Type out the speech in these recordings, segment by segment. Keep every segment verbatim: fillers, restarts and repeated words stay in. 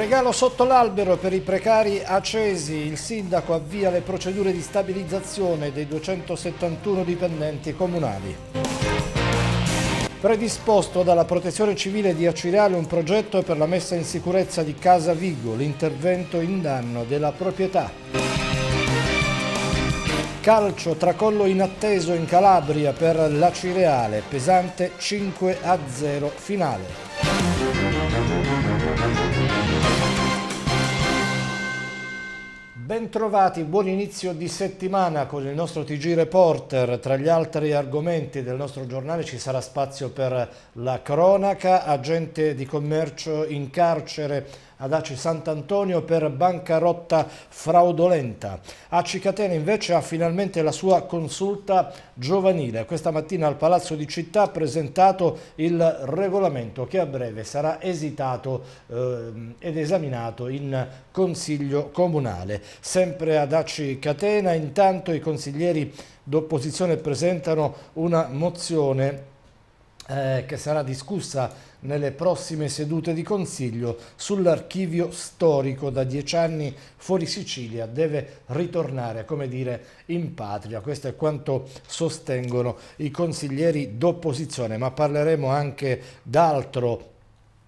Regalo sotto l'albero per i precari acesi, il sindaco avvia le procedure di stabilizzazione dei duecentosettantuno dipendenti comunali. Predisposto dalla Protezione Civile di Acireale un progetto per la messa in sicurezza di Casa Vigo, l'intervento in danno della proprietà. Calcio, tracollo inatteso in Calabria per l'Acireale, pesante cinque a zero finale. Bentrovati, buon inizio di settimana con il nostro T G Reporter. Tra gli altri argomenti del nostro giornale ci sarà spazio per la cronaca, agente di commercio in carcere ad Aci Sant'Antonio per bancarotta fraudolenta. Aci Catena invece ha finalmente la sua consulta giovanile. Questa mattina al Palazzo di Città ha presentato il regolamento che a breve sarà esitato eh, ed esaminato in Consiglio Comunale. Sempre ad Aci Catena intanto i consiglieri d'opposizione presentano una mozione eh, che sarà discussa nelle prossime sedute di Consiglio sull'archivio storico da dieci anni fuori Sicilia, deve ritornare, come dire, in patria. Questo è quanto sostengono i consiglieri d'opposizione, ma parleremo anche d'altro,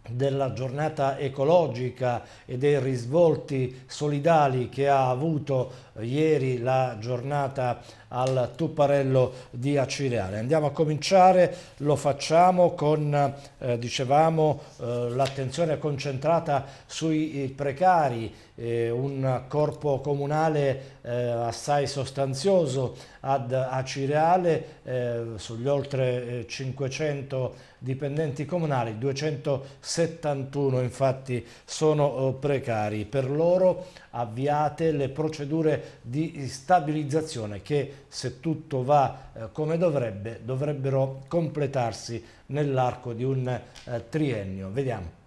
della giornata ecologica e dei risvolti solidali che ha avuto ieri la giornata al Tupparello di Acireale. Andiamo a cominciare, lo facciamo con, eh, dicevamo, eh, l'attenzione concentrata sui precari, eh, un corpo comunale eh, assai sostanzioso ad Acireale, eh, sugli oltre cinquecento dipendenti comunali, duecentosettantuno infatti sono precari. Per loro avviate le procedure di stabilizzazione che, se tutto va eh, come dovrebbe, dovrebbero completarsi nell'arco di un eh, triennio. Vediamo.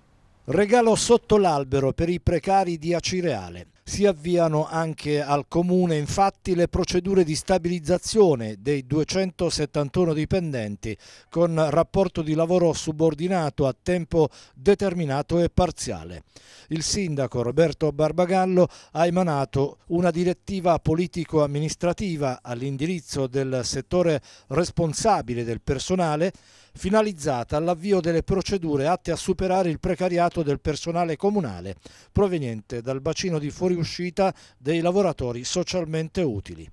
Regalo sotto l'albero per i precari di Acireale. Si avviano anche al Comune infatti le procedure di stabilizzazione dei duecentosettantuno dipendenti con rapporto di lavoro subordinato a tempo determinato e parziale. Il sindaco Roberto Barbagallo ha emanato una direttiva politico-amministrativa all'indirizzo del settore responsabile del personale, finalizzata all'avvio delle procedure atte a superare il precariato del personale comunale proveniente dal bacino di fuoriuscita dei lavoratori socialmente utili.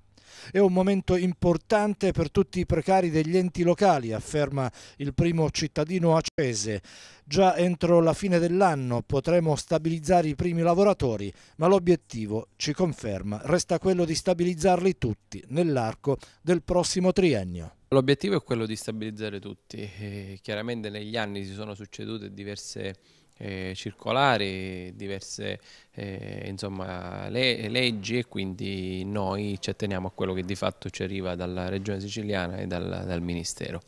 È un momento importante per tutti i precari degli enti locali, afferma il primo cittadino acese. Già entro la fine dell'anno potremo stabilizzare i primi lavoratori, ma l'obiettivo, ci conferma, resta quello di stabilizzarli tutti nell'arco del prossimo triennio. L'obiettivo è quello di stabilizzare tutti. E chiaramente negli anni si sono succedute diverse Eh, circolari, diverse eh, insomma, le, leggi, e quindi noi ci atteniamo a quello che di fatto ci arriva dalla Regione Siciliana e dal, dal Ministero.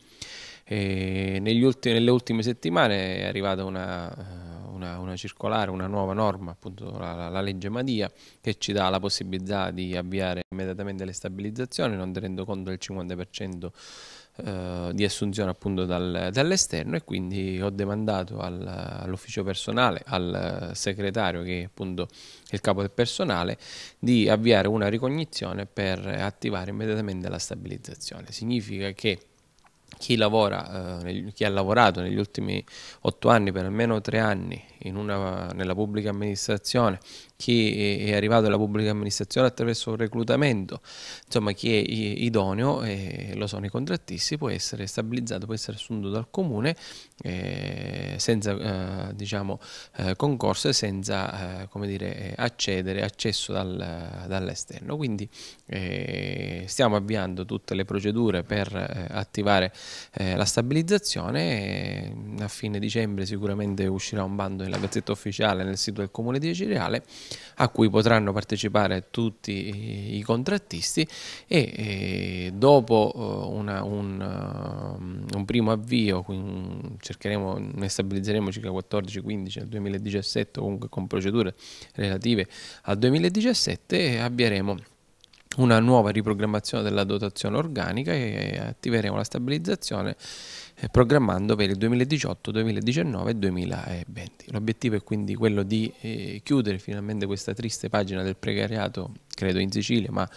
E negli ultimi, nelle ultime settimane è arrivata una, una, una circolare, una nuova norma, appunto la, la legge Madia, che ci dà la possibilità di avviare immediatamente le stabilizzazioni, non tenendo conto del cinquanta per cento di assunzione appunto dal, dall'esterno, e quindi ho demandato al, all'ufficio personale, al segretario che è appunto il capo del personale, di avviare una ricognizione per attivare immediatamente la stabilizzazione. Significa che chi lavora, eh, chi ha lavorato negli ultimi otto anni per almeno tre anni in una, nella pubblica amministrazione, chi è arrivato alla pubblica amministrazione attraverso un reclutamento, insomma chi è idoneo, eh, lo sono i contrattisti, può essere stabilizzato, può essere assunto dal Comune eh, senza eh, diciamo, eh, concorso e senza eh, come dire, accedere, accesso dal, dall'esterno. Quindi eh, stiamo avviando tutte le procedure per eh, attivare eh, la stabilizzazione. A fine dicembre sicuramente uscirà un bando nella gazzetta ufficiale nel sito del Comune di Acireale, a cui potranno partecipare tutti i contrattisti, e dopo una, un, un primo avvio cercheremo, ne stabilizzeremo circa quattordici quindici nel duemiladiciassette, comunque con procedure relative al duemiladiciassette, e avvieremo una nuova riprogrammazione della dotazione organica e attiveremo la stabilizzazione programmando per il duemiladiciotto, duemiladiciannove e duemilaventi. L'obiettivo è quindi quello di eh, chiudere finalmente questa triste pagina del precariato, credo in Sicilia, ma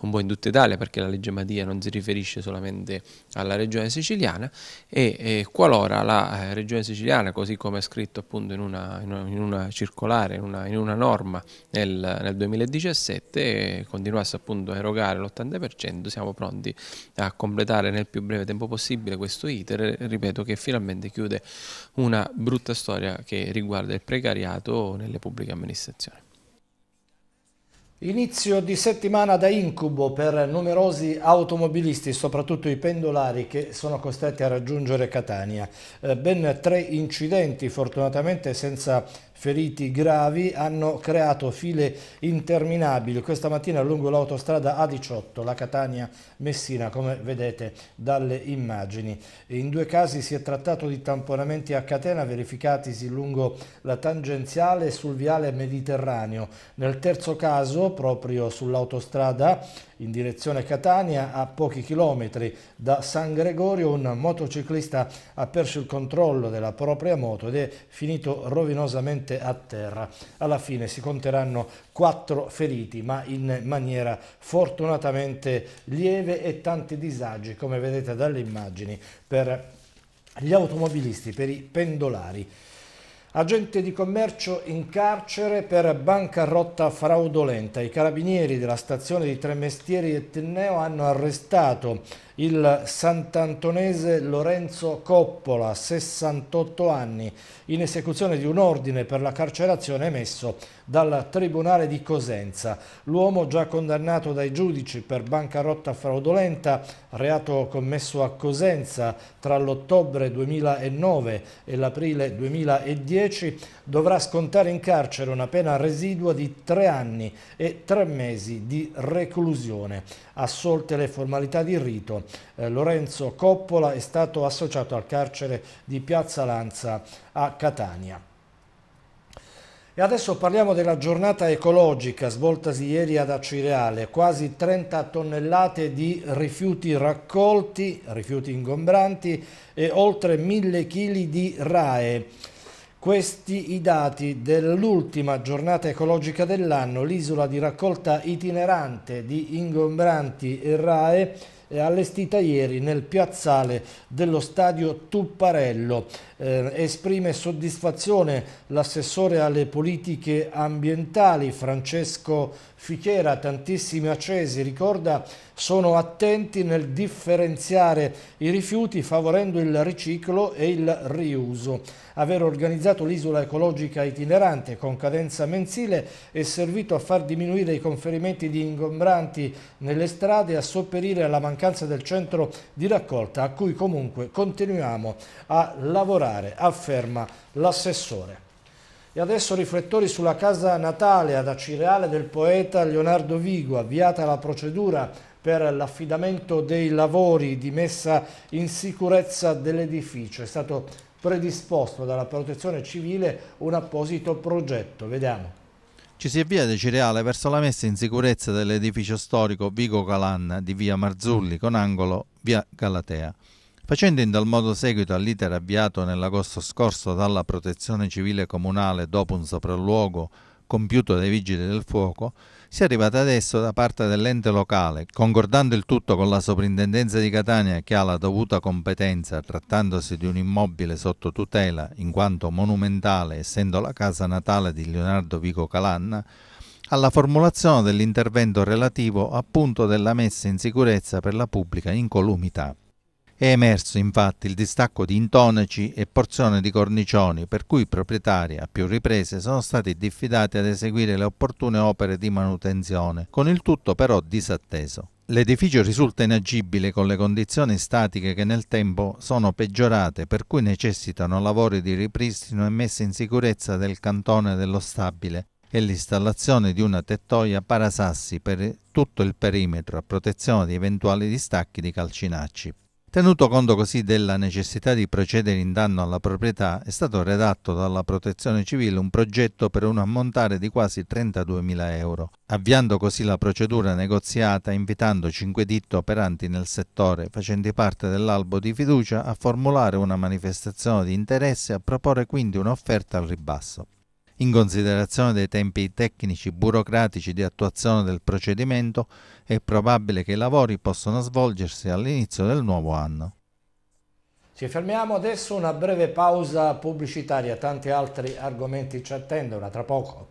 un po' in tutta Italia, perché la legge Madia non si riferisce solamente alla regione siciliana, e eh, qualora la eh, regione siciliana, così come è scritto appunto in una, in una, in una circolare, in una, in una norma nel, nel duemiladiciassette, eh, continuasse appunto a erogare l'ottanta per cento, siamo pronti a completare nel più breve tempo possibile questo iter, ripeto, che finalmente chiude una brutta storia che riguarda il precariato nelle pubbliche amministrazioni. Inizio di settimana da incubo per numerosi automobilisti, soprattutto i pendolari che sono costretti a raggiungere Catania. Ben tre incidenti, fortunatamente senza feriti gravi, hanno creato file interminabili questa mattina lungo l'autostrada A diciotto, la Catania-Messina, come vedete dalle immagini. In due casi si è trattato di tamponamenti a catena verificatisi lungo la tangenziale sul viale Mediterraneo. Nel terzo caso, proprio sull'autostrada in direzione Catania, a pochi chilometri da San Gregorio, un motociclista ha perso il controllo della propria moto ed è finito rovinosamente a terra. Alla fine si conteranno quattro feriti, ma in maniera fortunatamente lieve, e tanti disagi, come vedete dalle immagini, per gli automobilisti, per i pendolari. Agente di commercio in carcere per bancarotta fraudolenta. I carabinieri della stazione di Tremestieri e Tenneo hanno arrestato il sant'antonese Lorenzo Coppola, sessantotto anni, in esecuzione di un ordine per la carcerazione emesso dal Tribunale di Cosenza. L'uomo, già condannato dai giudici per bancarotta fraudolenta, reato commesso a Cosenza tra l'ottobre duemilanove e l'aprile duemiladieci, dovrà scontare in carcere una pena residua di tre anni e tre mesi di reclusione. Assolte le formalità di rito, eh, Lorenzo Coppola è stato associato al carcere di Piazza Lanza a Catania. E adesso parliamo della giornata ecologica svoltasi ieri ad Acireale. Quasi trenta tonnellate di rifiuti raccolti, rifiuti ingombranti, e oltre mille chili di R A E. Questi i dati dell'ultima giornata ecologica dell'anno. L'isola di raccolta itinerante di ingombranti e R A E è allestita ieri nel piazzale dello stadio Tupparello. Eh, esprime soddisfazione l'assessore alle politiche ambientali Francesco Fichiera. Tantissimi acesi, ricorda, sono attenti nel differenziare i rifiuti favorendo il riciclo e il riuso. Aver organizzato l'isola ecologica itinerante con cadenza mensile è servito a far diminuire i conferimenti di ingombranti nelle strade e a sopperire alla mancanza del centro di raccolta, a cui comunque continuiamo a lavorare, afferma l'assessore. E adesso riflettori sulla casa natale ad Acireale del poeta Leonardo Vigo. Avviata la procedura per l'affidamento dei lavori di messa in sicurezza dell'edificio. È stato predisposto dalla Protezione Civile un apposito progetto. Vediamo. Ci si avvia ad Acireale verso la messa in sicurezza dell'edificio storico Vigo Calanna di via Marzulli con angolo via Galatea, facendo in tal modo seguito all'iter avviato nell'agosto scorso dalla Protezione Civile Comunale dopo un sopralluogo compiuto dai Vigili del Fuoco. Si è arrivata adesso da parte dell'ente locale, concordando il tutto con la Sovrintendenza di Catania, che ha la dovuta competenza trattandosi di un immobile sotto tutela in quanto monumentale, essendo la casa natale di Leonardo Vigo Calanna, alla formulazione dell'intervento relativo appunto della messa in sicurezza per la pubblica incolumità. È emerso infatti il distacco di intonaci e porzione di cornicioni, per cui i proprietari a più riprese sono stati diffidati ad eseguire le opportune opere di manutenzione, con il tutto però disatteso. L'edificio risulta inagibile con le condizioni statiche che nel tempo sono peggiorate, per cui necessitano lavori di ripristino e messa in sicurezza del cantone dello stabile e l'installazione di una tettoia parasassi per tutto il perimetro a protezione di eventuali distacchi di calcinacci. Tenuto conto così della necessità di procedere in danno alla proprietà, è stato redatto dalla Protezione Civile un progetto per un ammontare di quasi trentaduemila euro, avviando così la procedura negoziata invitando cinque ditte operanti nel settore, facenti parte dell'albo di fiducia, a formulare una manifestazione di interesse e a proporre quindi un'offerta al ribasso. In considerazione dei tempi tecnici burocratici di attuazione del procedimento, è probabile che i lavori possano svolgersi all'inizio del nuovo anno. Ci fermiamo adesso, una breve pausa pubblicitaria, tanti altri argomenti ci attendono, tra poco.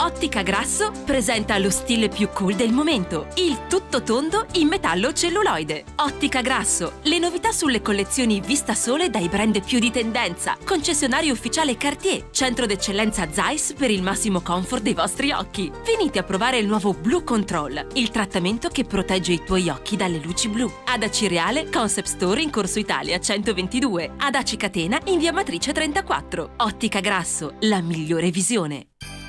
Ottica Grasso presenta lo stile più cool del momento, il tutto tondo in metallo celluloide. Ottica Grasso, le novità sulle collezioni vista sole dai brand più di tendenza. Concessionario ufficiale Cartier, centro d'eccellenza Zeiss per il massimo comfort dei vostri occhi. Venite a provare il nuovo Blue Control, il trattamento che protegge i tuoi occhi dalle luci blu. Ad Acireale, Concept Store in Corso Italia centoventidue, ad Aci Catena in via Matrice trentaquattro. Ottica Grasso, la migliore visione.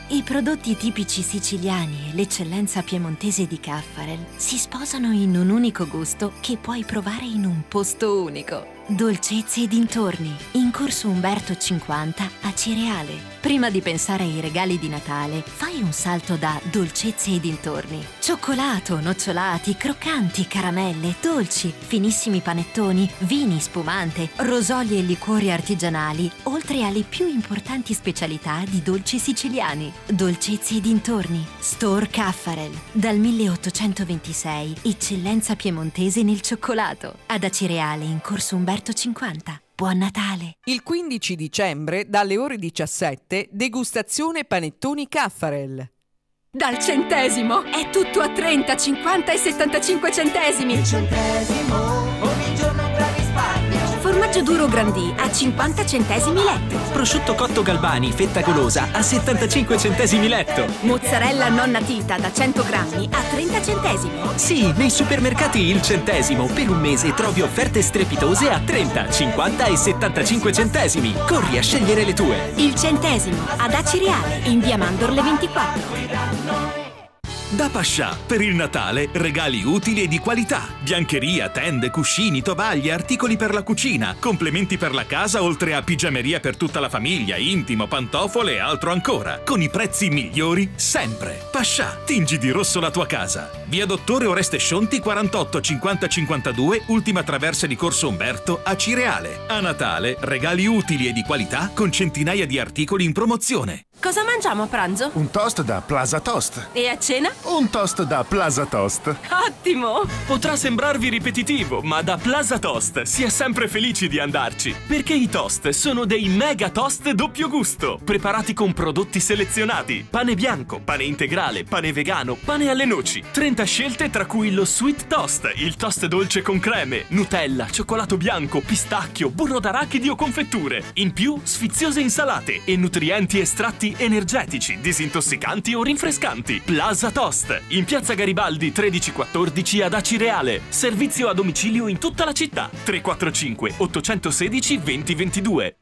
I prodotti tipici siciliani e l'eccellenza piemontese di Caffarel si sposano in un unico gusto che puoi provare in un posto unico. Dolcezze e dintorni, in corso Umberto cinquanta a Cireale. Prima di pensare ai regali di Natale, fai un salto da dolcezze e dintorni. Cioccolato, nocciolati, croccanti, caramelle, dolci, finissimi panettoni, vini, spumante, rosolii e liquori artigianali, oltre alle più importanti specialità di dolci siciliani. Dolcezze e dintorni, Store Caffarel, dal milleottocentoventisei, eccellenza piemontese nel cioccolato. Ad Acireale, in corso Umberto cinquanta. Buon Natale! Il quindici dicembre, dalle ore diciassette, degustazione panettoni Caffarel. Dal centesimo! È tutto a trenta, cinquanta e settantacinque centesimi! Il centesimo, ogni giorno un gran risparmio! Formaggio duro Grandì a cinquanta centesimi letto. Prosciutto cotto Galbani, fetta golosa, a settantacinque centesimi letto. Mozzarella Nonna Tita da cento grammi a trenta centesimi. Sì, nei supermercati Il Centesimo per un mese trovi offerte strepitose a trenta, cinquanta e settantacinque centesimi. Corri a scegliere le tue. Il Centesimo, ad Acireale, in via Mandorle ventiquattro. Da Pascià, per il Natale, regali utili e di qualità. Biancheria, tende, cuscini, tovaglie, articoli per la cucina, complementi per la casa, oltre a pigiameria per tutta la famiglia, intimo, pantofole e altro ancora. Con i prezzi migliori, sempre. Pascià, tingi di rosso la tua casa. Via Dottore Oreste Scionti, quarantotto cinquanta cinquantadue, ultima traversa di Corso Umberto, a Acireale. A Natale, regali utili e di qualità, con centinaia di articoli in promozione. Cosa mangiamo a pranzo? Un toast da Plaza Toast. E a cena? Un toast da Plaza Toast. Ottimo! Potrà sembrarvi ripetitivo, ma da Plaza Toast si è sempre felici di andarci, perché i toast sono dei mega toast doppio gusto, preparati con prodotti selezionati: pane bianco, pane integrale, pane vegano, pane alle noci. trenta scelte tra cui lo sweet toast, il toast dolce con creme, Nutella, cioccolato bianco, pistacchio, burro d'arachidi o confetture. In più, sfiziose insalate e nutrienti estratti energetici, disintossicanti o rinfrescanti. Plaza Toast, in piazza Garibaldi tredici quattordici ad Acireale. Servizio a domicilio in tutta la città. tre quattro cinque, otto uno sei, due zero due due.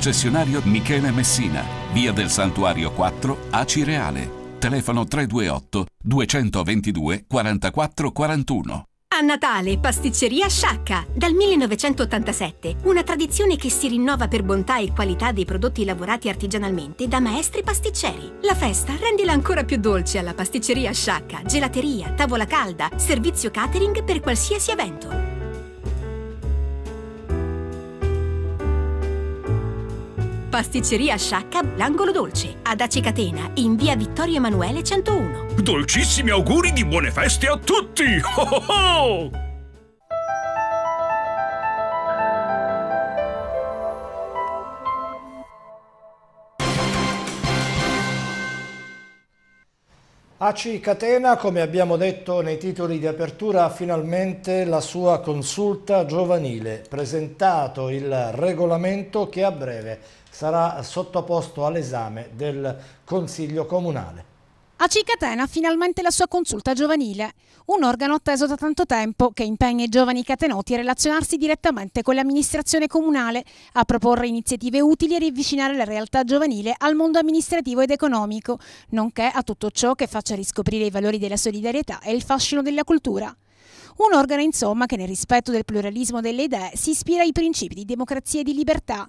Concessionario Michele Messina, via del Santuario quattro, Acireale. Telefono tre due otto, due due due, quattro quattro quattro uno. A Natale, pasticceria Sciacca. Dal millenovecentottantasette, una tradizione che si rinnova per bontà e qualità dei prodotti lavorati artigianalmente da maestri pasticceri. La festa rendila ancora più dolce alla pasticceria Sciacca. Gelateria, tavola calda, servizio catering per qualsiasi evento. Pasticceria Sciacca, l'angolo dolce, ad Aci Catena, in via Vittorio Emanuele centouno. Dolcissimi auguri di buone feste a tutti! Oh oh oh! Aci Catena, come abbiamo detto nei titoli di apertura, ha finalmente la sua consulta giovanile, presentato il regolamento che a breve sarà sottoposto all'esame del Consiglio Comunale. Aci Catena ha finalmente la sua consulta giovanile, un organo atteso da tanto tempo che impegna i giovani catenoti a relazionarsi direttamente con l'amministrazione comunale, a proporre iniziative utili a riavvicinare la realtà giovanile al mondo amministrativo ed economico, nonché a tutto ciò che faccia riscoprire i valori della solidarietà e il fascino della cultura. Un organo, insomma, che nel rispetto del pluralismo delle idee si ispira ai principi di democrazia e di libertà.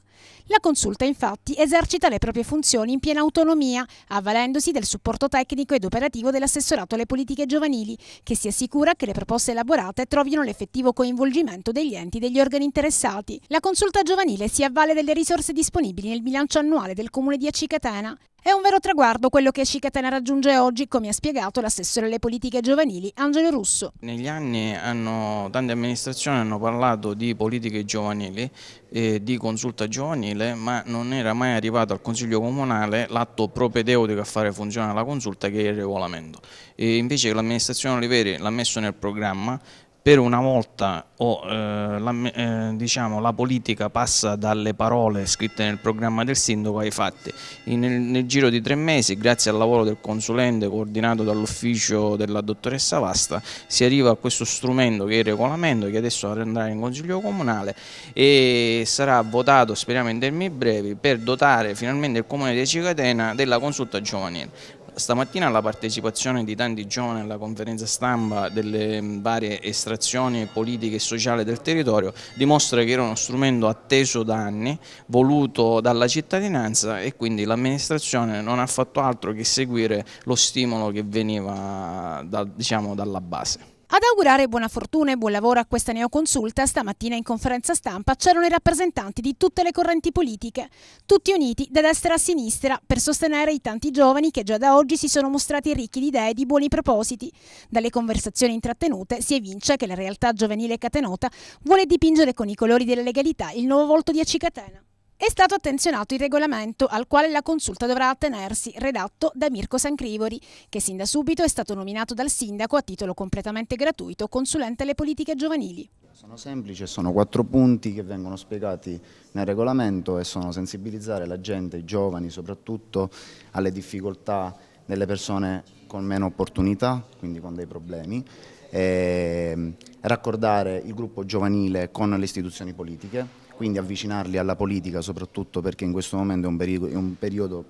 La consulta, infatti, esercita le proprie funzioni in piena autonomia, avvalendosi del supporto tecnico ed operativo dell'assessorato alle politiche giovanili, che si assicura che le proposte elaborate trovino l'effettivo coinvolgimento degli enti e degli organi interessati. La consulta giovanile si avvale delle risorse disponibili nel bilancio annuale del comune di Aci Catena. È un vero traguardo quello che Aci Catena raggiunge oggi, come ha spiegato l'assessore alle politiche giovanili Angelo Russo. Negli anni hanno, tante amministrazioni hanno parlato di politiche giovanili, eh, di consulta giovanile, ma non era mai arrivato al Consiglio Comunale l'atto propedeutico a fare funzionare la consulta, che è il regolamento. E invece l'amministrazione Oliveri l'ha messo nel programma. Per una volta oh, eh, la, eh, diciamo, la politica passa dalle parole scritte nel programma del sindaco ai fatti. In, nel, nel giro di tre mesi, grazie al lavoro del consulente coordinato dall'ufficio della dottoressa Vasta, si arriva a questo strumento che è il regolamento, che adesso andrà in Consiglio Comunale e sarà votato, speriamo in termini brevi, per dotare finalmente il comune di Aci Catena della consulta giovanile. Stamattina la partecipazione di tanti giovani alla conferenza stampa delle varie estrazioni politiche e sociali del territorio dimostra che era uno strumento atteso da anni, voluto dalla cittadinanza, e quindi l'amministrazione non ha fatto altro che seguire lo stimolo che veniva da, diciamo, dalla base. Ad augurare buona fortuna e buon lavoro a questa neoconsulta, stamattina in conferenza stampa c'erano i rappresentanti di tutte le correnti politiche, tutti uniti da destra a sinistra per sostenere i tanti giovani che già da oggi si sono mostrati ricchi di idee e di buoni propositi. Dalle conversazioni intrattenute si evince che la realtà giovanile catenota vuole dipingere con i colori della legalità il nuovo volto di Aci Catena. È stato attenzionato il regolamento al quale la consulta dovrà attenersi, redatto da Mirko Sancrivori, che sin da subito è stato nominato dal sindaco a titolo completamente gratuito consulente alle politiche giovanili. Sono semplici e sono quattro punti che vengono spiegati nel regolamento e sono sensibilizzare la gente, i giovani soprattutto, alle difficoltà delle persone con meno opportunità, quindi con dei problemi, e raccordare il gruppo giovanile con le istituzioni politiche. Quindi avvicinarli alla politica, soprattutto perché in questo momento è un periodo, è un periodo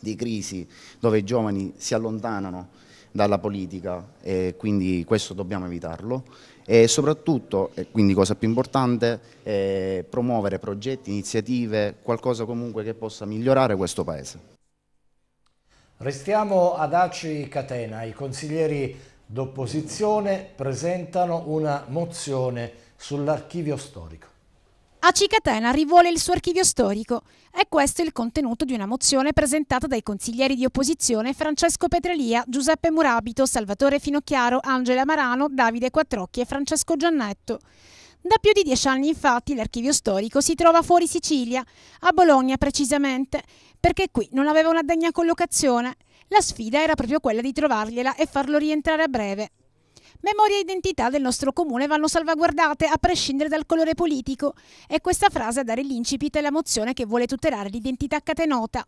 di crisi dove i giovani si allontanano dalla politica, e quindi questo dobbiamo evitarlo. E soprattutto, e quindi cosa più importante, è promuovere progetti, iniziative, qualcosa comunque che possa migliorare questo Paese. Restiamo ad Aci Catena. I consiglieri d'opposizione presentano una mozione sull'archivio storico. Aci Catena rivuole il suo archivio storico. È questo il contenuto di una mozione presentata dai consiglieri di opposizione Francesco Petralia, Giuseppe Murabito, Salvatore Finocchiaro, Angela Marano, Davide Quattrocchi e Francesco Giannetto. Da più di dieci anni, infatti, l'archivio storico si trova fuori Sicilia, a Bologna precisamente, perché qui non aveva una degna collocazione. La sfida era proprio quella di trovargliela e farlo rientrare a breve. Memoria e identità del nostro comune vanno salvaguardate a prescindere dal colore politico. È questa frase a dare l'incipit alla mozione che vuole tutelare l'identità catenota.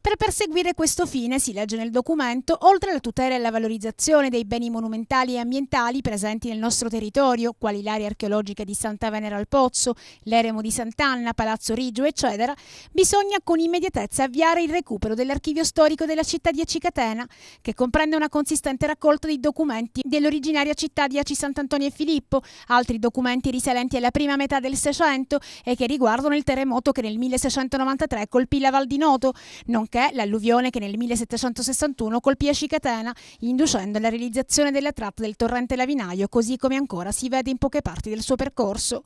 Per perseguire questo fine, si legge nel documento, oltre alla tutela e alla valorizzazione dei beni monumentali e ambientali presenti nel nostro territorio, quali l'area archeologica di Santa Venera al Pozzo, l'eremo di Sant'Anna, Palazzo Riggio, eccetera, bisogna con immediatezza avviare il recupero dell'archivio storico della città di Aci Catena, che comprende una consistente raccolta di documenti dell'originaria città di Aci Sant'Antonio e Filippo, altri documenti risalenti alla prima metà del Seicento e che riguardano il terremoto che nel milleseicentonovantatré colpì la Val di Noto, non che l'alluvione che nel millesettecentosessantuno colpì Aci Catena, inducendo la realizzazione della tratta del torrente Lavinaio, così come ancora si vede in poche parti del suo percorso.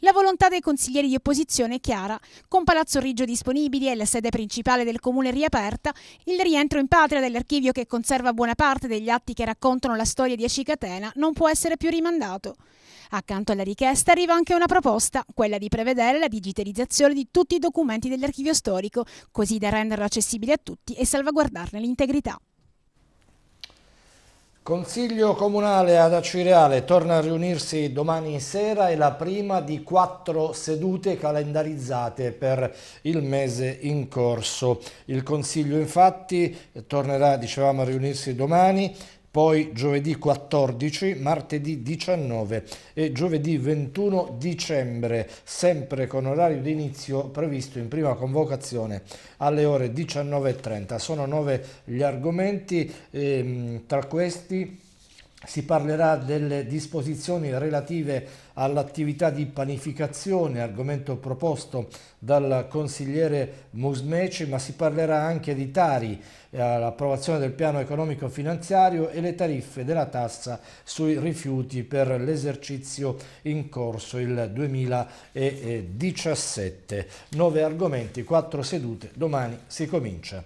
La volontà dei consiglieri di opposizione è chiara. Con Palazzo Riggio disponibili e la sede principale del comune riaperta, il rientro in patria dell'archivio che conserva buona parte degli atti che raccontano la storia di Aci Catena non può essere più rimandato. Accanto alla richiesta arriva anche una proposta, quella di prevedere la digitalizzazione di tutti i documenti dell'archivio storico, così da renderlo accessibile a tutti e salvaguardarne l'integrità. Consiglio comunale ad Acireale torna a riunirsi domani sera, e la prima di quattro sedute calendarizzate per il mese in corso. Il Consiglio infatti tornerà, dicevamo, a riunirsi domani, poi giovedì quattordici, martedì diciannove e giovedì ventuno dicembre, sempre con orario di inizio previsto in prima convocazione alle ore diciannove e trenta. Sono nove gli argomenti, ehm, tra questi si parlerà delle disposizioni relative all'attività di panificazione, argomento proposto dal consigliere Musmeci, ma si parlerà anche di Tari, l'approvazione del piano economico finanziario e le tariffe della tassa sui rifiuti per l'esercizio in corso, il duemiladiciassette. Nove argomenti, quattro sedute, domani si comincia.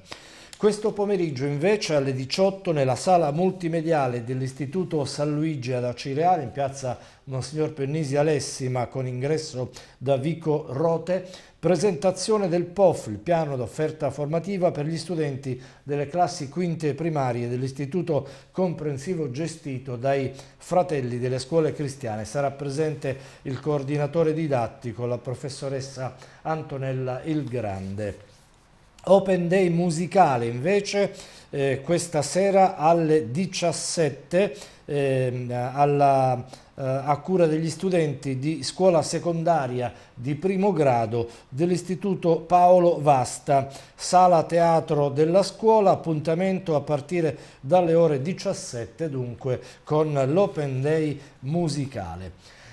Questo pomeriggio invece alle diciotto nella sala multimediale dell'Istituto San Luigi ad Acireale, in piazza Monsignor Pennisi Alessi, ma con ingresso da Vico Rote, presentazione del P O F, il piano d'offerta formativa per gli studenti delle classi quinte primarie dell'Istituto Comprensivo gestito dai Fratelli delle Scuole Cristiane. Sarà presente il coordinatore didattico, la professoressa Antonella Il Grande. Open Day musicale invece eh, questa sera alle diciassette eh, alla, eh, a cura degli studenti di scuola secondaria di primo grado dell'Istituto Paolo Vasta, sala teatro della scuola, appuntamento a partire dalle ore diciassette dunque con l'Open Day musicale.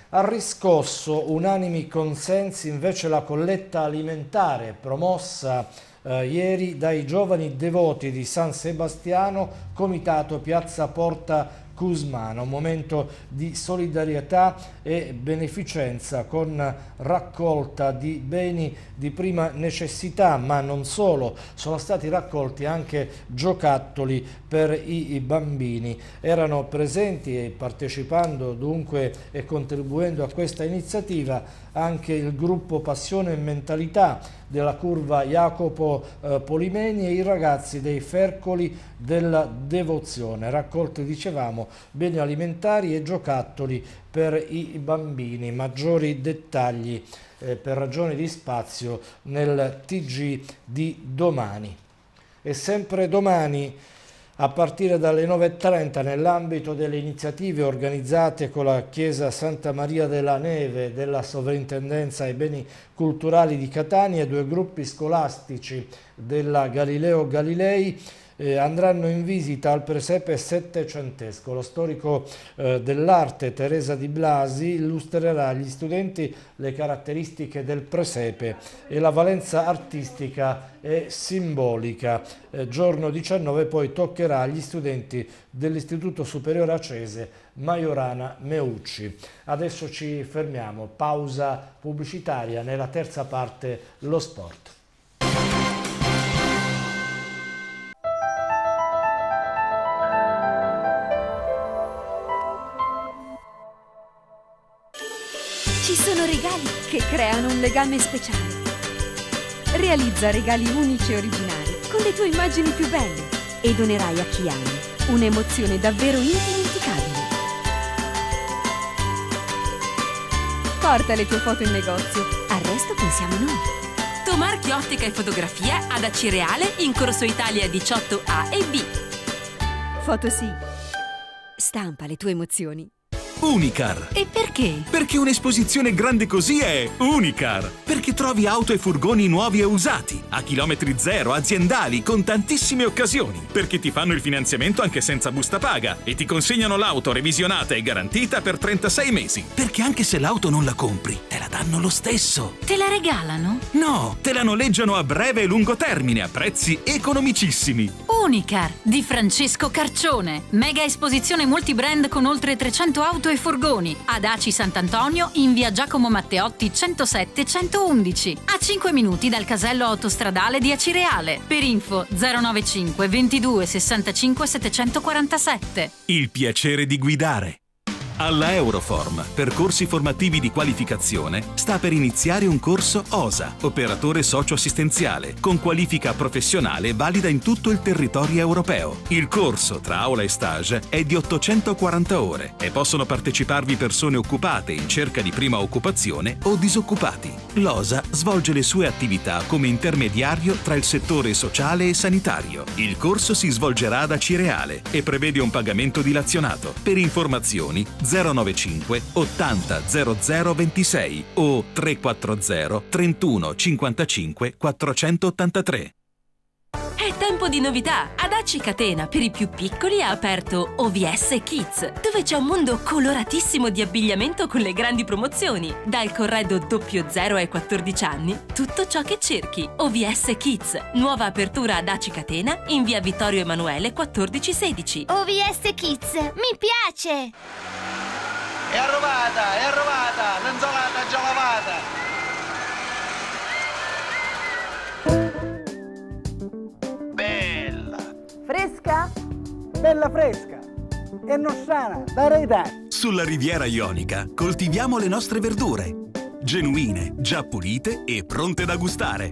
Ha riscosso unanimi consensi invece la colletta alimentare promossa Uh, ieri dai giovani devoti di San Sebastiano, Comitato Piazza Porta Cusmano, un momento di solidarietà e beneficenza con raccolta di beni di prima necessità, ma non solo, sono stati raccolti anche giocattoli per i, i bambini. Erano presenti e partecipando dunque e contribuendo a questa iniziativa anche il gruppo Passione e Mentalità della curva Jacopo eh, Polimeni e i ragazzi dei Fercoli della Devozione, raccolti, dicevamo, beni alimentari e giocattoli per i bambini. Maggiori dettagli eh, per ragioni di spazio nel T G di domani. E sempre domani a partire dalle nove e trenta nell'ambito delle iniziative organizzate con la Chiesa Santa Maria della Neve della Sovrintendenza ai Beni Culturali di Catania, due gruppi scolastici della Galileo Galilei Eh, andranno in visita al presepe settecentesco. Lo storico eh, dell'arte Teresa Di Blasi illustrerà agli studenti le caratteristiche del presepe e la valenza artistica e simbolica. Eh, giorno diciannove poi toccherà agli studenti dell'Istituto Superiore Acese Majorana Meucci. Adesso ci fermiamo, pausa pubblicitaria, nella terza parte lo sport. Regali che creano un legame speciale. Realizza regali unici e originali con le tue immagini più belle e donerai a chi ami un'emozione davvero indimenticabile. Porta le tue foto in negozio, al resto pensiamo noi. Tomarchi Ottica e Fotografia ad Acireale in Corso Italia diciotto A e B. Foto sì. Stampa le tue emozioni. Unicar. E perché? Perché un'esposizione grande così è Unicar. Perché trovi auto e furgoni nuovi e usati, a chilometri zero, aziendali, con tantissime occasioni. Perché ti fanno il finanziamento anche senza busta paga e ti consegnano l'auto revisionata e garantita per trentasei mesi. Perché anche se l'auto non la compri, te la danno lo stesso. Te la regalano? No, te la noleggiano a breve e lungo termine a prezzi economicissimi. Unicar. Unicar di Francesco Carcione. Mega esposizione multibrand con oltre trecento auto e furgoni. Ad Aci Sant'Antonio in via Giacomo Matteotti centosette centoundici. A cinque minuti dal casello autostradale di Acireale. Per info zero novantacinque ventidue sessantacinque settecentoquarantasette. Il piacere di guidare. Alla Euroform, percorsi formativi di qualificazione, sta per iniziare un corso O S A, operatore socio-assistenziale, con qualifica professionale valida in tutto il territorio europeo. Il corso, tra aula e stage, è di ottocentoquaranta ore e possono parteciparvi persone occupate in cerca di prima occupazione o disoccupati. L'O S A svolge le sue attività come intermediario tra il settore sociale e sanitario. Il corso si svolgerà ad Acireale e prevede un pagamento dilazionato. Per informazioni zero novantacinque ottanta zero zero ventisei o tre quattro zero trentuno cinquantacinque quattrocentottantatré. È tempo di novità! Ad Aci Catena per i più piccoli ha aperto O V S Kids, dove c'è un mondo coloratissimo di abbigliamento con le grandi promozioni. Dal corredo zero ai quattordici anni, tutto ciò che cerchi. O V S Kids, nuova apertura ad Aci Catena in via Vittorio Emanuele quattordici sedici. O V S Kids, mi piace! È arrivata, è arrivata, l'anzolata già lavata! Fresca? Bella fresca! E nossana, varietà! Sulla Riviera Ionica coltiviamo le nostre verdure, genuine, già pulite e pronte da gustare.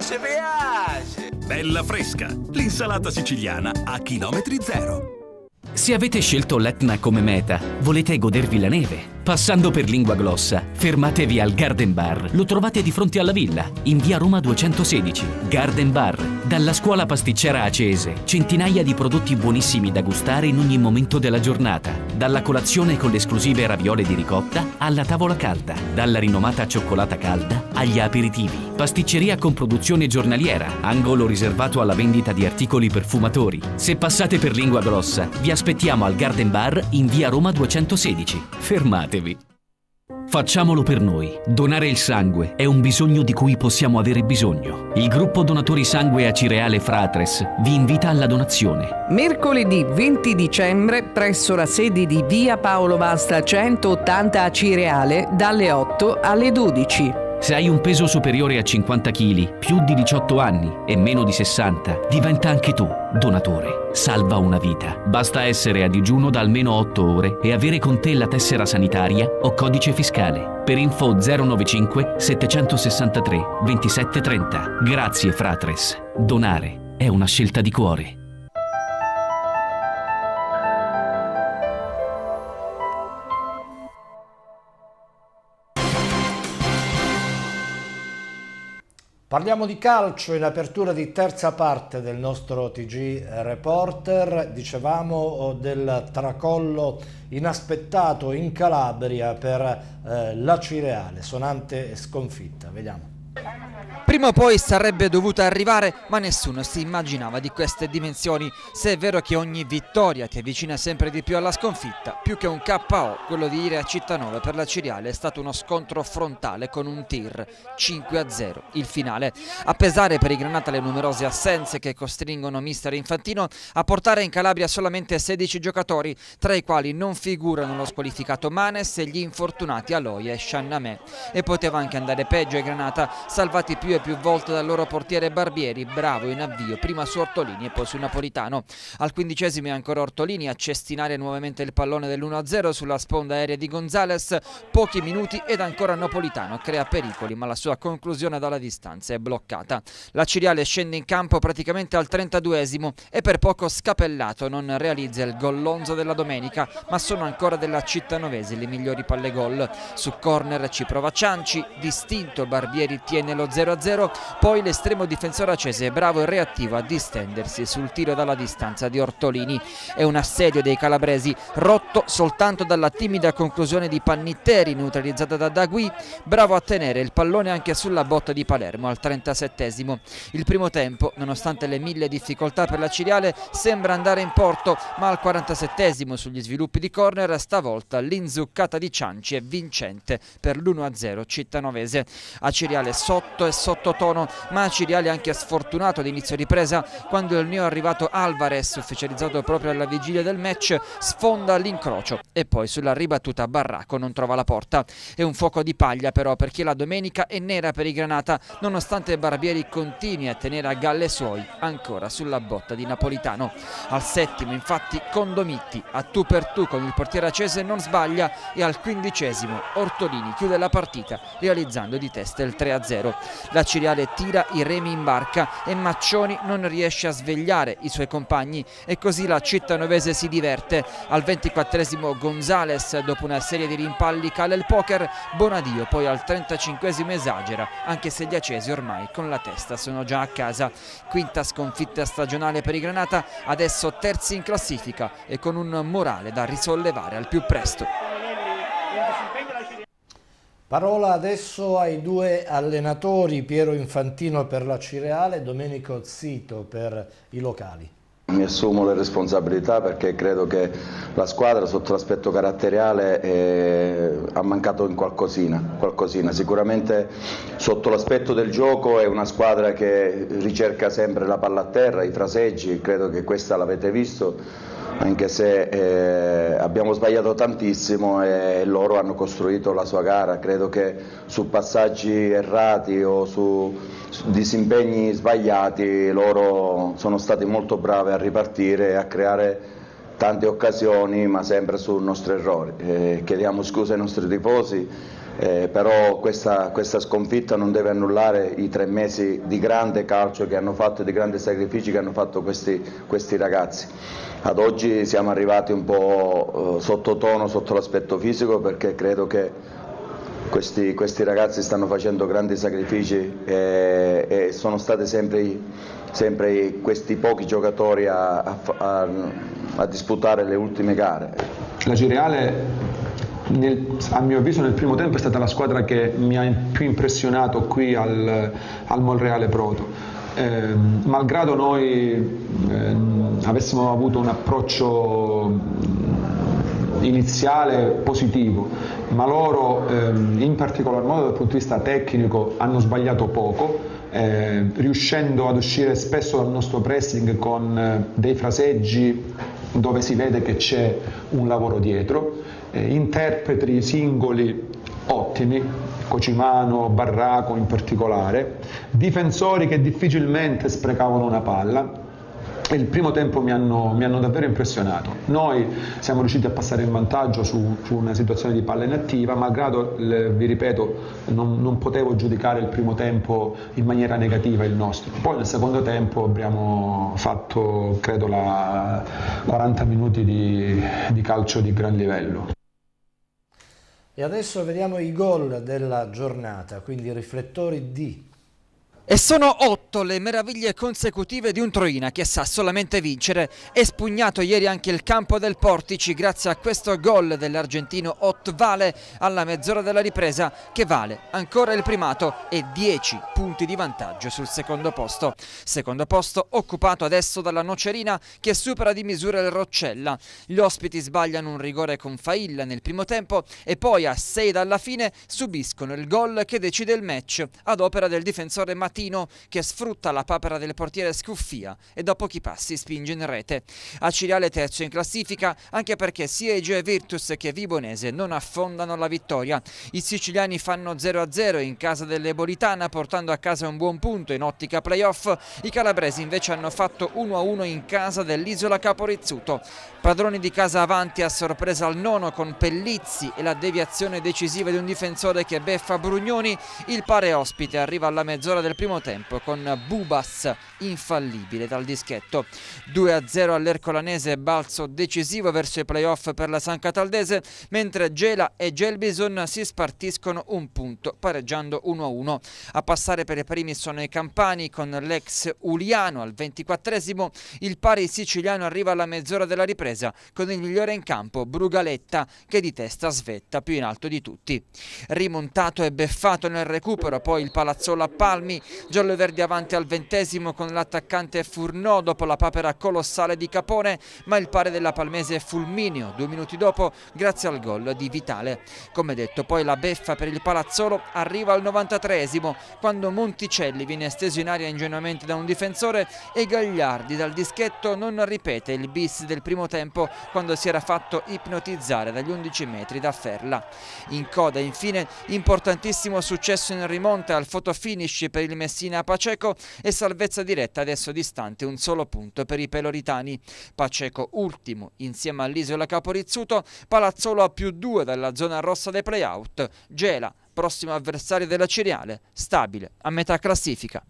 Ci piace! Bella fresca, l'insalata siciliana a chilometri zero. Se avete scelto l'Etna come meta, volete godervi la neve? Passando per Linguaglossa, fermatevi al Garden Bar. Lo trovate di fronte alla villa, in via Roma duecentosedici. Garden Bar, dalla scuola pasticcera Acese. Centinaia di prodotti buonissimi da gustare in ogni momento della giornata. Dalla colazione con le esclusive raviole di ricotta alla tavola calda. Dalla rinomata cioccolata calda agli aperitivi. Pasticceria con produzione giornaliera. Angolo riservato alla vendita di articoli perfumatori. Se passate per Linguaglossa, vi aspettiamo al Garden Bar in via Roma duecentosedici. Fermate. Facciamolo per noi. Donare il sangue è un bisogno di cui possiamo avere bisogno. Il gruppo Donatori Sangue Acireale Fratres vi invita alla donazione. Mercoledì venti dicembre presso la sede di via Paolo Vasta centottanta Acireale dalle otto alle dodici. Se hai un peso superiore a cinquanta chili, più di diciotto anni e meno di sessanta, diventa anche tu donatore. Salva una vita. Basta essere a digiuno da almeno otto ore e avere con te la tessera sanitaria o codice fiscale. Per info zero novantacinque settecentosessantatré ventisette trenta. Grazie Fratres. Donare è una scelta di cuore. Parliamo di calcio in apertura di terza parte del nostro T G Reporter, dicevamo del tracollo inaspettato in Calabria per eh, l'Acireale, sonante sconfitta, vediamo. Prima o poi sarebbe dovuta arrivare, ma nessuno si immaginava di queste dimensioni, se è vero che ogni vittoria ti avvicina sempre di più alla sconfitta. Più che un K O, quello di Irea Cittanova per la Ciriale è stato uno scontro frontale con un tir, cinque a zero il finale. A pesare per i Granata le numerose assenze che costringono mister Infantino a portare in Calabria solamente sedici giocatori, tra i quali non figurano lo squalificato Manes e gli infortunati Aloia e Sciannamè. E poteva anche andare peggio ai Granata, salvati più e più volte dal loro portiere Barbieri, bravo in avvio prima su Ortolini e poi su Napolitano. Al quindicesimo è ancora Ortolini a cestinare nuovamente il pallone dell'uno a zero sulla sponda aerea di Gonzales, pochi minuti ed ancora Napolitano crea pericoli, ma la sua conclusione dalla distanza è bloccata. La Ciriale scende in campo praticamente al trentaduesimo e per poco Scapellato non realizza il gollonzo della domenica, ma sono ancora della Cittanovese le migliori palle gol. Su corner ci prova Cianci, distinto Barbieri tiene lo zero a zero, poi l'estremo difensore Acese è bravo e reattivo a distendersi sul tiro dalla distanza di Ortolini. È un assedio dei calabresi rotto soltanto dalla timida conclusione di Pannitteri, neutralizzata da Dagui, bravo a tenere il pallone anche sulla botta di Palermo al trentasettesimo. Il primo tempo, nonostante le mille difficoltà per la Ciriale, sembra andare in porto, ma al quarantasettesimo sugli sviluppi di corner stavolta l'inzuccata di Cianci è vincente per l'uno a zero Cittanovese. A Ciriale sotto e sottotono, ma Acireale anche sfortunato ad inizio ripresa quando il neoarrivato Alvarez, ufficializzato proprio alla vigilia del match, sfonda l'incrocio e poi sulla ribattuta Barracco non trova la porta. È un fuoco di paglia però, perché la domenica è nera per i Granata, nonostante Barbieri continui a tenere a galla i suoi ancora sulla botta di Napolitano. Al settimo infatti Condomitti, a tu per tu con il portiere acese, non sbaglia e al quindicesimo Ortolini chiude la partita realizzando di testa il tre a zero. La Ciriale tira i remi in barca e Maccioni non riesce a svegliare i suoi compagni e così la cittanovese si diverte. Al ventiquattresimo Gonzales, dopo una serie di rimpalli, cala il poker. Bonadio poi al trentacinquesimo esagera, anche se gli acesi ormai con la testa sono già a casa. Quinta sconfitta stagionale per i Granata, adesso terzi in classifica e con un morale da risollevare al più presto. Parola adesso ai due allenatori, Piero Infantino per la Acireale e Domenico Zito per i locali. Mi assumo le responsabilità perché credo che la squadra sotto l'aspetto caratteriale eh, ha mancato in qualcosina, qualcosina. Sicuramente sotto l'aspetto del gioco è una squadra che ricerca sempre la palla a terra, i fraseggi, credo che questa l'avete visto, anche se eh, abbiamo sbagliato tantissimo e loro hanno costruito la sua gara. Credo che su passaggi errati o su, su disimpegni sbagliati loro sono stati molto bravi a ripartire e a creare tante occasioni, ma sempre sul nostro errore. Eh, chiediamo scusa ai nostri tifosi, eh, però questa, questa sconfitta non deve annullare i tre mesi di grande calcio che hanno fatto, di grandi sacrifici che hanno fatto questi, questi ragazzi. Ad oggi siamo arrivati un po' sottotono sotto l'aspetto fisico, perché credo che questi, questi ragazzi stanno facendo grandi sacrifici e, e sono stati sempre, sempre questi pochi giocatori a, a, a disputare le ultime gare. La Acireale, Nel, a mio avviso, nel primo tempo è stata la squadra che mi ha più impressionato qui al, al Monreale Proto. Eh, malgrado noi eh, avessimo avuto un approccio iniziale positivo, ma loro eh, in particolar modo dal punto di vista tecnico hanno sbagliato poco, eh, riuscendo ad uscire spesso dal nostro pressing con eh, dei fraseggi dove si vede che c'è un lavoro dietro, eh, interpreti singoli ottimi, Cocimano, Barraco in particolare, difensori che difficilmente sprecavano una palla. E il primo tempo mi hanno, mi hanno davvero impressionato. Noi siamo riusciti a passare in vantaggio su, su una situazione di palla inattiva, malgrado, le, vi ripeto, non, non potevo giudicare il primo tempo in maniera negativa il nostro. Poi nel secondo tempo abbiamo fatto, credo, la quaranta minuti di, di calcio di gran livello. E adesso vediamo i gol della giornata, quindi riflettori di... E sono otto le meraviglie consecutive di un Troina che sa solamente vincere. È spugnato ieri anche il campo del Portici grazie a questo gol dell'argentino Otvale alla mezz'ora della ripresa, che vale ancora il primato e dieci punti di vantaggio sul secondo posto. Secondo posto occupato adesso dalla Nocerina che supera di misura il Roccella. Gli ospiti sbagliano un rigore con Failla nel primo tempo e poi a sei dalla fine subiscono il gol che decide il match ad opera del difensore Matteo, che sfrutta la papera del portiere Scuffia e da pochi passi spinge in rete. Acireale terzo in classifica, anche perché sia Egea Virtus che Vibonese non affondano la vittoria. I siciliani fanno zero a zero in casa dell'Ebolitana, portando a casa un buon punto in ottica playoff. I calabresi invece hanno fatto uno a uno in casa dell'Isola Caporizzuto. Padroni di casa avanti a sorpresa al nono con Pellizzi e la deviazione decisiva di un difensore che beffa Brugnoni. Il pari ospite arriva alla mezz'ora del primo tempo con Bubas infallibile dal dischetto. Due a zero all'Ercolanese, balzo decisivo verso i playoff per la San Cataldese, mentre Gela e Gelbison si spartiscono un punto pareggiando uno a uno. A passare per i primi sono i campani con l'ex Uliano al ventiquattresimo. Il pari siciliano arriva alla mezz'ora della ripresa con il migliore in campo Brugaletta, che di testa svetta più in alto di tutti. Rimontato e beffato nel recupero poi il Palazzolo a Palmi. gialloverdi avanti al ventesimo con l'attaccante Furnò dopo la papera colossale di Capone, ma il pari della Palmese è fulmineo due minuti dopo grazie al gol di Vitale. Come detto, poi la beffa per il Palazzolo arriva al novantatreesimo quando Monticelli viene esteso in aria ingenuamente da un difensore e Gagliardi dal dischetto non ripete il bis del primo tempo quando si era fatto ipnotizzare dagli undici metri da Ferla. In coda infine importantissimo successo in rimonta al fotofinish per il Messina a Paceco e salvezza diretta adesso distante un solo punto per i peloritani. Paceco ultimo insieme all'Isola Caporizzuto, Palazzolo a più due dalla zona rossa dei playout, Gela prossimo avversario della Ciriale, stabile a metà classifica.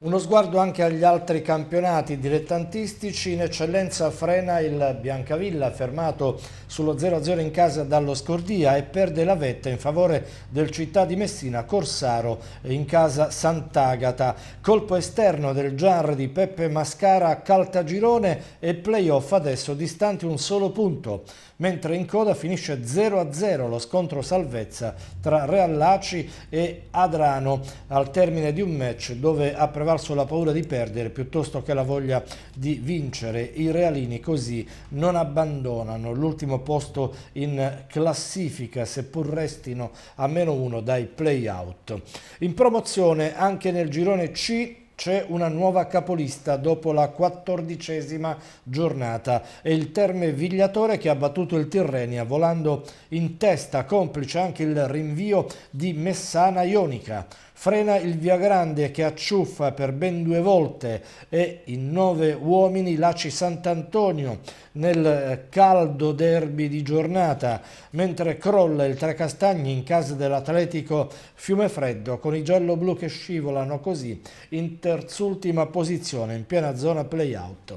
Uno sguardo anche agli altri campionati dilettantistici. In eccellenza frena il Biancavilla, fermato sullo zero a zero in casa dallo Scordia, e perde la vetta in favore del Città di Messina Corsaro in casa Sant'Agata. Colpo esterno del Giar di Peppe Mascara a Caltagirone e playoff adesso distanti un solo punto. Mentre in coda finisce zero a zero lo scontro salvezza tra Reallaci e Adrano al termine di un match dove ha prevalso la paura di perdere piuttosto che la voglia di vincere. I realini così non abbandonano l'ultimo posto in classifica, seppur restino a meno uno dai play-out. In promozione anche nel girone C c'è una nuova capolista dopo la quattordicesima giornata. È il Terme Vigliatore che ha battuto il Tirrenia volando in testa, complice anche il rinvio di Messana Ionica. Frena il Viagrande che acciuffa per ben due volte e in nove uomini l'Aci Sant'Antonio nel caldo derby di giornata, mentre crolla il Trecastagni in casa dell'Atletico Fiumefreddo con i gialloblu che scivolano così in terz'ultima posizione in piena zona play-out.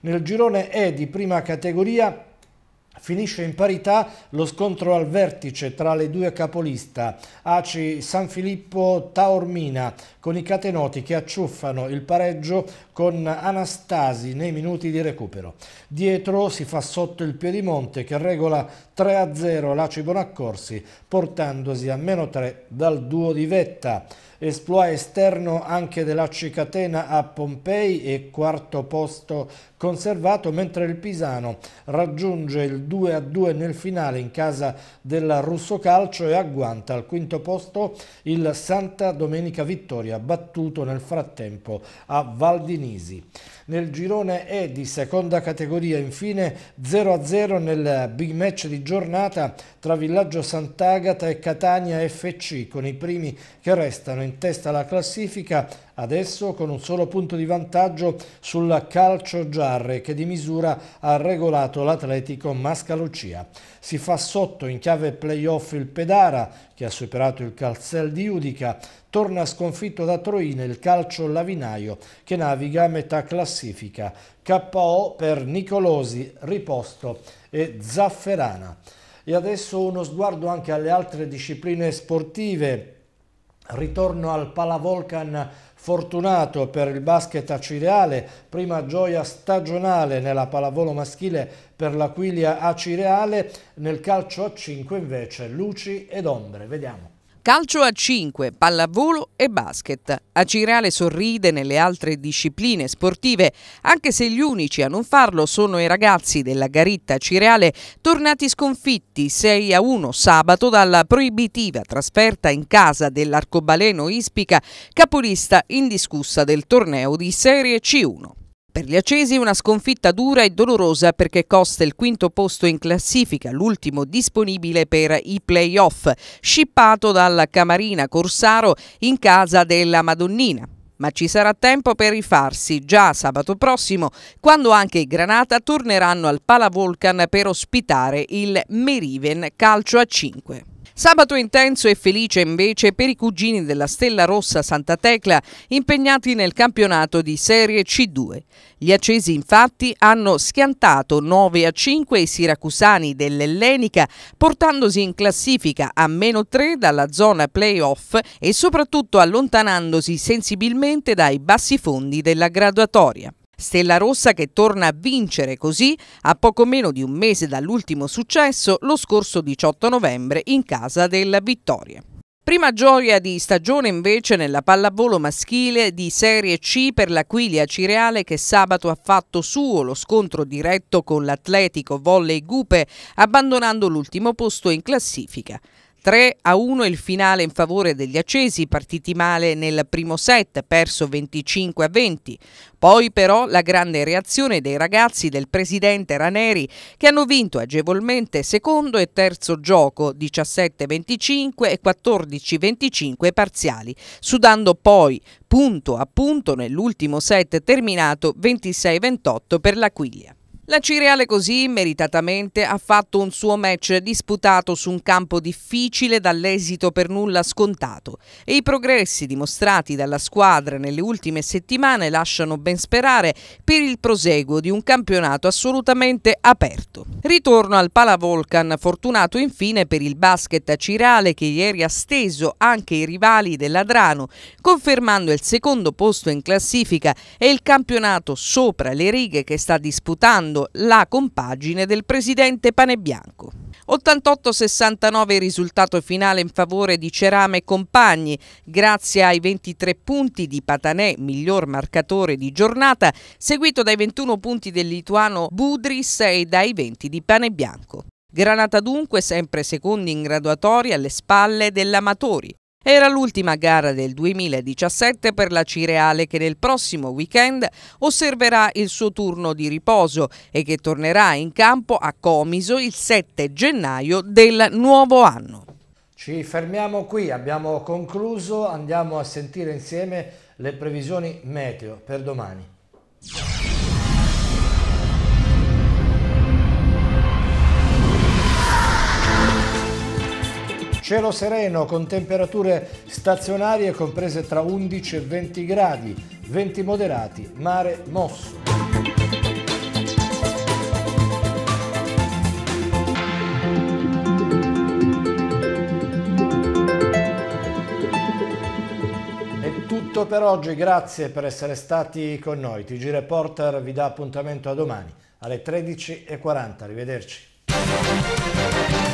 Nel girone E di prima categoria finisce in parità lo scontro al vertice tra le due capolista, Aci San Filippo Taormina, con i catenoti che acciuffano il pareggio con Anastasi nei minuti di recupero. Dietro si fa sotto il Piedimonte che regola tre a zero l'Aci Bonaccorsi, portandosi a meno tre dal duo di vetta. Esploit esterno anche dell'Aci Catena a Pompei e quarto posto conservato, mentre il Pisano raggiunge il due a due nel finale in casa della Russo Calcio e agguanta al quinto posto il Santa Domenica Vittoria, battuto nel frattempo a Valdinisi. Nel girone E di seconda categoria infine zero a zero nel big match di giornata tra Villaggio Sant'Agata e Catania F C, con i primi che restano in testa alla classifica adesso con un solo punto di vantaggio sul Calcio Giarre che di misura ha regolato l'Atletico Mascalucia. Si fa sotto in chiave playoff il Pedara che ha superato il Calzel di Udica, torna sconfitto da Troina il Calcio Lavinaio che naviga a metà classifica, K O per Nicolosi, Riposto e Zafferana. E adesso uno sguardo anche alle altre discipline sportive. Ritorno al Palavolcan fortunato per il basket acireale, prima gioia stagionale nella pallavolo maschile per l'Aquilia Acireale, nel calcio a cinque invece luci ed ombre, vediamo. Calcio a cinque, pallavolo e basket. Acireale sorride nelle altre discipline sportive, anche se gli unici a non farlo sono i ragazzi della Garitta Acireale, tornati sconfitti sei a uno sabato dalla proibitiva trasferta in casa dell'Arcobaleno Ispica, capolista indiscussa del torneo di Serie C uno. Per gli Acesi una sconfitta dura e dolorosa perché costa il quinto posto in classifica, l'ultimo disponibile per i play-off, scippato dalla Camarina Corsaro in casa della Madonnina. Ma ci sarà tempo per rifarsi già sabato prossimo, quando anche i Granata torneranno al Palavolcan per ospitare il Meriven Calcio a cinque. Sabato intenso e felice invece per i cugini della Stella Rossa Santa Tecla impegnati nel campionato di Serie C due. Gli Acesi infatti hanno schiantato nove a cinque i siracusani dell'Ellenica, portandosi in classifica a meno tre dalla zona play-off e soprattutto allontanandosi sensibilmente dai bassifondi della graduatoria. Stella Rossa che torna a vincere così a poco meno di un mese dall'ultimo successo lo scorso diciotto novembre in casa della Vittoria. Prima gioia di stagione invece nella pallavolo maschile di Serie C per la Acireale Ciriale, che sabato ha fatto suo lo scontro diretto con l'Atletico Volley Gupe, abbandonando l'ultimo posto in classifica. tre a uno il finale in favore degli acesi, partiti male nel primo set, perso venticinque a venti. Poi però la grande reazione dei ragazzi del presidente Raneri, che hanno vinto agevolmente secondo e terzo gioco, diciassette a venticinque e quattordici a venticinque parziali, sudando poi punto a punto nell'ultimo set terminato ventisei a ventotto per la Acireale. La Ciriale così meritatamente ha fatto un suo match disputato su un campo difficile dall'esito per nulla scontato, e i progressi dimostrati dalla squadra nelle ultime settimane lasciano ben sperare per il proseguo di un campionato assolutamente aperto. Ritorno al Palavolcan, fortunato infine per il basket Ciriale, che ieri ha steso anche i rivali dell'Adrano, confermando il secondo posto in classifica e il campionato sopra le righe che sta disputando la compagine del presidente Panebianco. ottantotto a sessantanove il risultato finale in favore di Cerame e compagni, grazie ai ventitré punti di Patanè, miglior marcatore di giornata, seguito dai ventuno punti del lituano Budris e dai venti di Panebianco. Granata dunque sempre secondi in graduatoria, alle spalle dell'Amatori. Era l'ultima gara del duemiladiciassette per la Acireale, che nel prossimo weekend osserverà il suo turno di riposo e che tornerà in campo a Comiso il sette gennaio del nuovo anno. Ci fermiamo qui, abbiamo concluso, andiamo a sentire insieme le previsioni meteo per domani. Cielo sereno con temperature stazionarie comprese tra undici e venti gradi, venti moderati, mare mosso. È tutto per oggi, grazie per essere stati con noi. T G Reporter vi dà appuntamento a domani alle tredici e quaranta. Arrivederci.